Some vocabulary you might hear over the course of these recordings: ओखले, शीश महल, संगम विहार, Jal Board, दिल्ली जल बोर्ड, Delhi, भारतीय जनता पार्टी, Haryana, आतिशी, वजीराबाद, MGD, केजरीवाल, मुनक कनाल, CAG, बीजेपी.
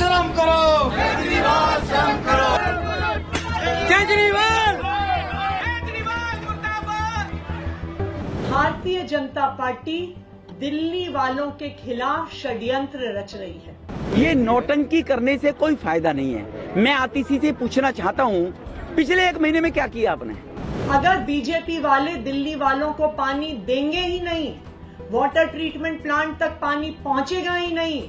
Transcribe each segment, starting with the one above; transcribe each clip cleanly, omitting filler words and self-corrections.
शर्म करो, केजरीवाल शर्म करो। केजरीवाल भारतीय जनता पार्टी दिल्ली वालों के खिलाफ षड्यंत्र रच रही है। ये नौटंकी करने से कोई फायदा नहीं है। मैं आतिशी से पूछना चाहता हूँ, पिछले एक महीने में क्या किया आपने? अगर बीजेपी वाले दिल्ली वालों को पानी देंगे ही नहीं, वाटर ट्रीटमेंट प्लांट तक पानी पहुँचेगा ही नहीं,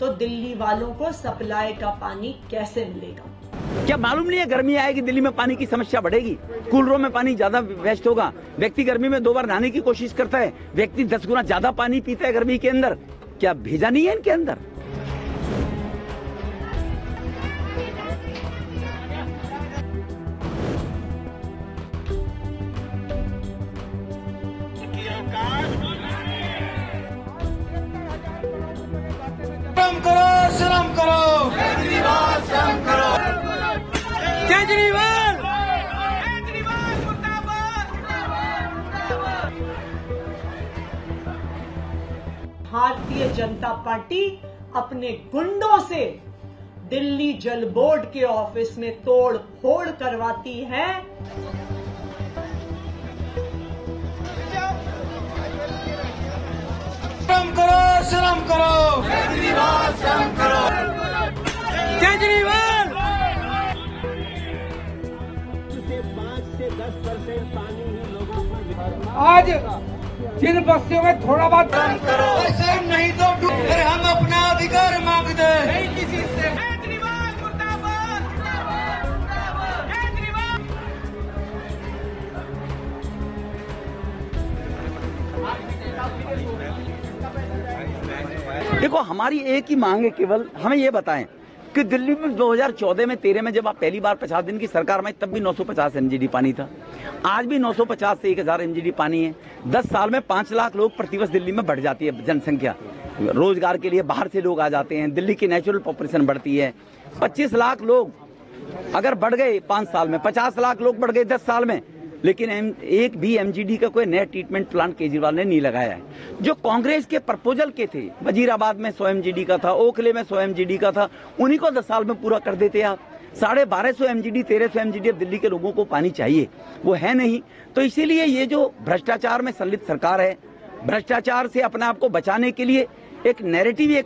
तो दिल्ली वालों को सप्लाई का पानी कैसे मिलेगा? क्या मालूम नहीं है गर्मी आएगी, दिल्ली में पानी की समस्या बढ़ेगी, कूलरों में पानी ज्यादा वेस्ट होगा। व्यक्ति गर्मी में 2 बार नहाने की कोशिश करता है, व्यक्ति 10 गुना ज्यादा पानी पीता है गर्मी के अंदर। क्या भेजा नहीं है इनके अंदर? शर्म करो, केजरीवाल शर्म करो। केजरीवाल भारतीय जनता पार्टी अपने गुंडों से दिल्ली जल बोर्ड के ऑफिस में तोड़ फोड़ करवाती है। शर्म करो, शर्म करो, केजरीवाल शर्म करो। केजरीवाल 5 से 10% पानी ही लोगों पर। आज जिन बस्तियों में थोड़ा बहुत काम करो, शर्म नहीं तो फिर हम अपना अधिकार मांगते हैं किसी से। केजरीवाल मुर्दाबाद, मुर्दाबाद, केजरीवाल। देखो, हमारी एक ही मांग है, केवल हमें ये बताएं कि दिल्ली में 2014 में 13 में जब आप पहली बार 50 दिन की सरकार में, तब भी 950 MGD पानी था, आज भी 950 से 1000 MGD पानी है। 10 साल में 5 लाख लोग प्रतिवर्ष दिल्ली में बढ़ जाती है जनसंख्या। रोजगार के लिए बाहर से लोग आ जाते हैं, दिल्ली की नेचुरल पॉपुलेशन बढ़ती है। 25 लाख लोग अगर बढ़ गए 5 साल में, 50 लाख लोग बढ़ गए 10 साल में, लेकिन एक भी MGD का कोई नया ट्रीटमेंट प्लांट केजरीवाल ने नहीं लगाया है। जो कांग्रेस के प्रपोजल के थे, वजीराबाद में 100 MGD का था, ओखले में 100 MGD का था, उन्हीं को 10 साल में पूरा कर देते आप। 1250 MGD, 1300 MGD अब दिल्ली के लोगों को पानी चाहिए, वो है नहीं। तो इसीलिए ये जो भ्रष्टाचार में संलिप्त सरकार है, भ्रष्टाचार से अपने आप को बचाने के लिए एक नैरेटिव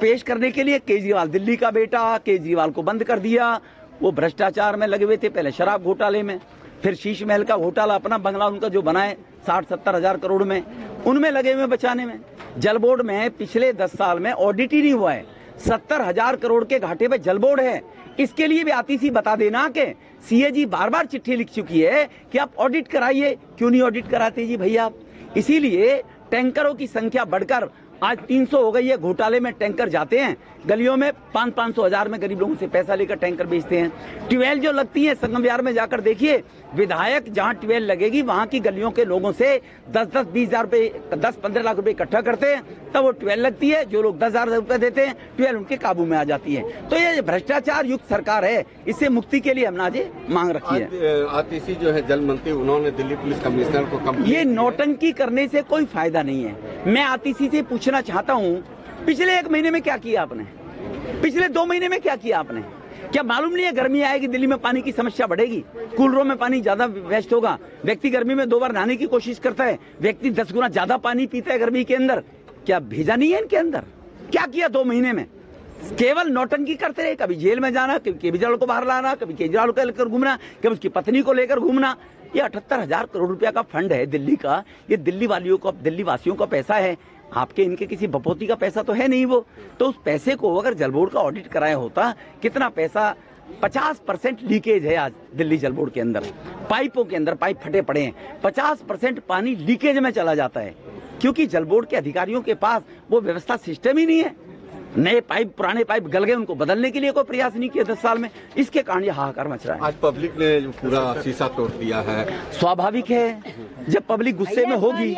पेश करने के लिए केजरीवाल दिल्ली का बेटा, केजरीवाल को बंद कर दिया। वो भ्रष्टाचार में लगे हुए थे, पहले शराब घोटाले में, फिर शीश महल का घोटाला, अपना बंगला उनका जो बनाए 60-70 हज़ार करोड़ में, उनमें लगे हुए बचाने में। जल बोर्ड में पिछले 10 साल में ऑडिट ही नहीं हुआ है, 70 हज़ार करोड़ के घाटे पे जल बोर्ड है। इसके लिए भी आतिशी बता देना कि CAG बार-बार चिट्ठी लिख चुकी है कि आप ऑडिट कराइए, क्यों नहीं ऑडिट कराते जी भैया आप? इसीलिए टैंकरों की संख्या बढ़कर आज 300 हो गई है। घोटाले में टैंकर जाते हैं गलियों में, 500-500 हज़ार में गरीब लोगों से पैसा लेकर टैंकर बेचते हैं। ट्यूबवेल जो लगती है संगम विहार में जाकर देखिए, विधायक जहां ट्यूबवेल लगेगी वहां की गलियों के लोगों से 10-10, 20 हज़ार रुपये, 10-15 लाख रुपए इकट्ठा करते हैं, तब वो ट्यूबवेल लगती है। जो लोग 10 हज़ार रुपये देते हैं, ट्यूबवेल उनके काबू में आ जाती है। तो ये भ्रष्टाचार युक्त सरकार है, इससे मुक्ति के लिए हमने आज ये मांग रखी है। आतिशी जो है जल मंत्री, उन्होंने दिल्ली पुलिस कमिश्नर को, ये नौटंकी करने से कोई फायदा नहीं है। मैं आतिशी से पूछना चाहता हूं, पिछले एक महीने में क्या किया आपने? पिछले 2 महीने में क्या किया आपने? क्या मालूम नहीं है गर्मी आएगी, दिल्ली में पानी की समस्या बढ़ेगी, कूलरों में पानी ज्यादा वेस्ट होगा। व्यक्ति गर्मी में 2 बार नहाने की कोशिश करता है, व्यक्ति 10 गुना ज्यादा पानी पीता है गर्मी के अंदर। क्या भेजा नहीं है इनके अंदर? क्या किया 2 महीने में? केवल नौटंकी करते रहे, कभी जेल में जाना, कभी केजरीवाल को बाहर लाना, कभी केजरीवाल को लेकर घूमना, कभी उसकी पत्नी को लेकर घूमना। ये 78 हज़ार करोड़ रुपया का फंड है दिल्ली का, ये दिल्ली वालियों का, दिल्ली वासियों का पैसा है। आपके इनके किसी बपोती का पैसा तो है नहीं। वो तो उस पैसे को अगर जल बोर्ड का ऑडिट कराया होता, कितना पैसा 50% लीकेज है आज दिल्ली जल बोर्ड के अंदर, पाइपों के अंदर पाइप फटे पड़े हैं, 50% पानी लीकेज में चला जाता है, क्योंकि जल बोर्ड के अधिकारियों के पास वो व्यवस्था सिस्टम ही नहीं है। नए पाइप, पुराने पाइप गल गए, उनको बदलने के लिए कोई प्रयास नहीं किया 10 साल में, इसके कारण यह हाहाकार मच रहा है। आज पब्लिक ने पूरा शीशा तोड़ दिया है। स्वाभाविक है, जब पब्लिक गुस्से में होगी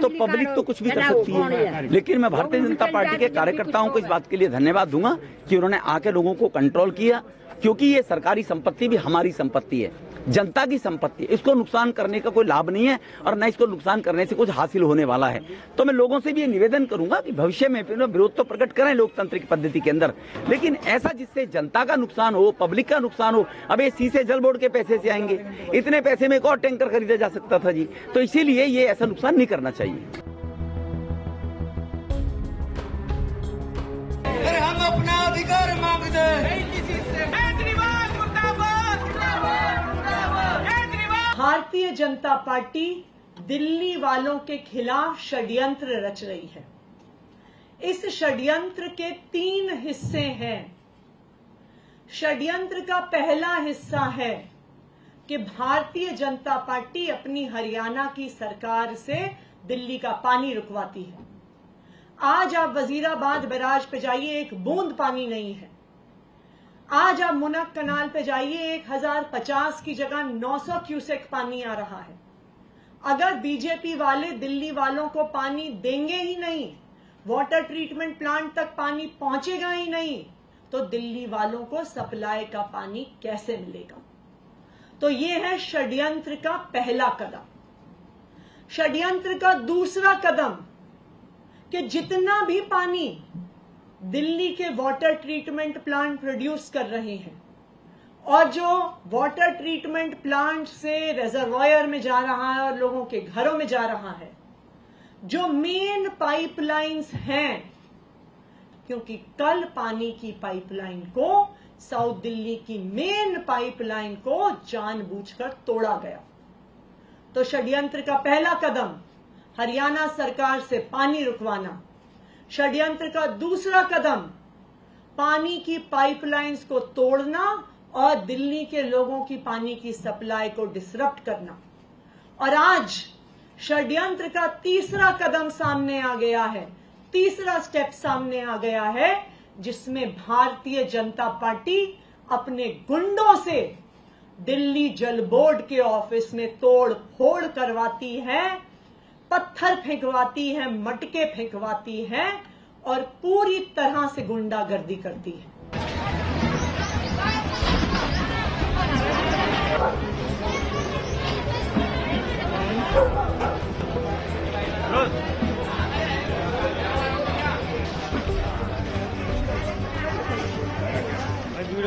तो पब्लिक तो कुछ भी कर सकती है। लेकिन मैं भारतीय जनता पार्टी के कार्यकर्ताओं को इस बात के लिए धन्यवाद दूंगा कि उन्होंने आके लोगों को कंट्रोल किया, क्योंकि ये सरकारी संपत्ति भी हमारी संपत्ति है, जनता की संपत्ति। इसको नुकसान करने का कोई लाभ नहीं है और न इसको नुकसान करने से कुछ हासिल होने वाला है। तो मैं लोगों से भी ये निवेदन करूंगा कि भविष्य में विरोध तो प्रकट करें लोग, लोकतंत्र की पद्धति के अंदर, लेकिन ऐसा जिससे जनता का नुकसान हो, पब्लिक का नुकसान हो। अब ये शीशे जल बोर्ड के पैसे से आएंगे, इतने पैसे में एक और टैंकर खरीदा जा सकता था जी, तो इसीलिए ये ऐसा नुकसान नहीं करना चाहिए। हम अपना अधिकार मांगते हैं किसी से। केजरीवाल मुर्दाबाद, मुर्दाबाद, मुर्दाबाद, केजरीवाल। भारतीय जनता पार्टी दिल्ली वालों के खिलाफ षड्यंत्र रच रही है। इस षड्यंत्र के तीन हिस्से हैं। षड्यंत्र का पहला हिस्सा है कि भारतीय जनता पार्टी अपनी हरियाणा की सरकार से दिल्ली का पानी रुकवाती है। आज आप वजीराबाद बैराज पे जाइए, एक बूंद पानी नहीं है। आज आप मुनक कनाल पे जाइए, 1050 की जगह 900 क्यूसेक पानी आ रहा है। अगर बीजेपी वाले दिल्ली वालों को पानी देंगे ही नहीं, वाटर ट्रीटमेंट प्लांट तक पानी पहुंचेगा ही नहीं, तो दिल्ली वालों को सप्लाई का पानी कैसे मिलेगा? तो ये है षड्यंत्र का पहला कदम। षड्यंत्र का दूसरा कदम कि जितना भी पानी दिल्ली के वाटर ट्रीटमेंट प्लांट प्रोड्यूस कर रहे हैं और जो वाटर ट्रीटमेंट प्लांट से रिजर्वायर में जा रहा है और लोगों के घरों में जा रहा है, जो मेन पाइपलाइंस हैं, क्योंकि कल पानी की पाइपलाइन को, साउथ दिल्ली की मेन पाइपलाइन को जानबूझकर तोड़ा गया। तो षड्यंत्र का पहला कदम हरियाणा सरकार से पानी रुकवाना। षड्यंत्र का दूसरा कदम पानी की पाइपलाइंस को तोड़ना और दिल्ली के लोगों की पानी की सप्लाई को डिसरप्ट करना। और आज षड्यंत्र का तीसरा कदम सामने आ गया है, तीसरा स्टेप सामने आ गया है, जिसमें भारतीय जनता पार्टी अपने गुंडों से दिल्ली जल बोर्ड के ऑफिस में तोड़ फोड़ करवाती है, पत्थर फेंकवाती है, मटके फेंकवाती है और पूरी तरह से गुंडागर्दी करती है।